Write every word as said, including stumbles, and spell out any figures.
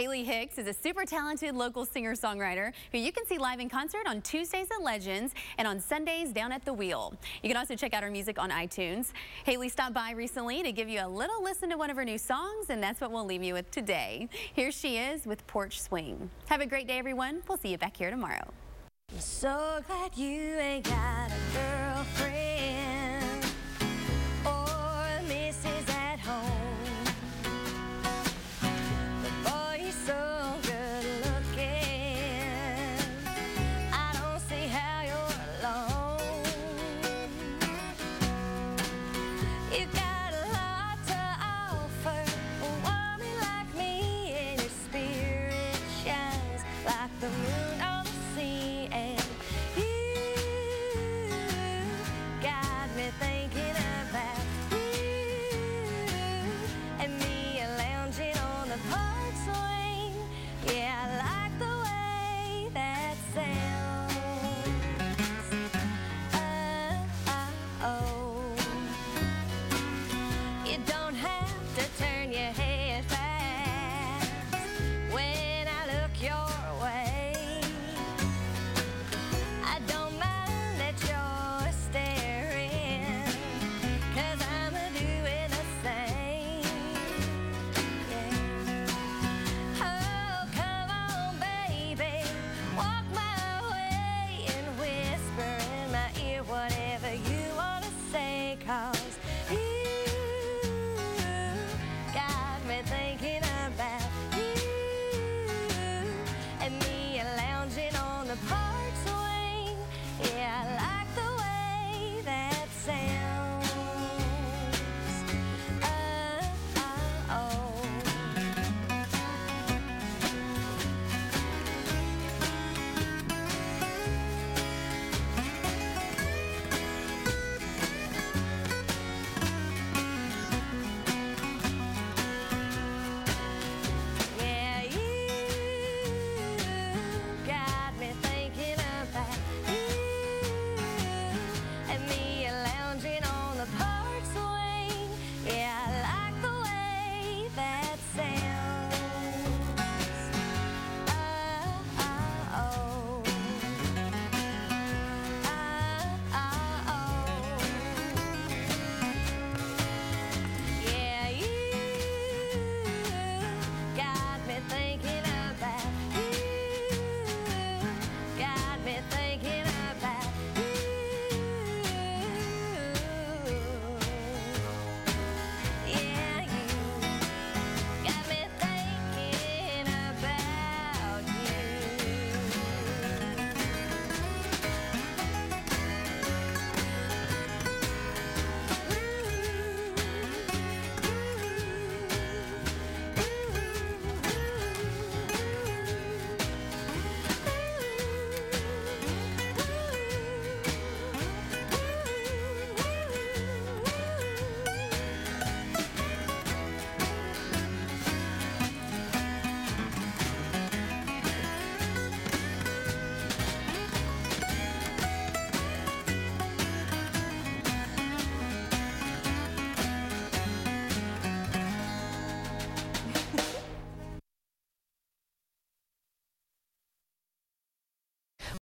Hali Hicks is a super talented local singer-songwriter who you can see live in concert on Tuesdays at Legends and on Sundays down at The Wheel. You can also check out her music on iTunes. Hali stopped by recently to give you a little listen to one of her new songs, and that's what we'll leave you with today. Here she is with Porch Swing. Have a great day, everyone. We'll see you back here tomorrow. I'm so glad you ain't got a girlfriend.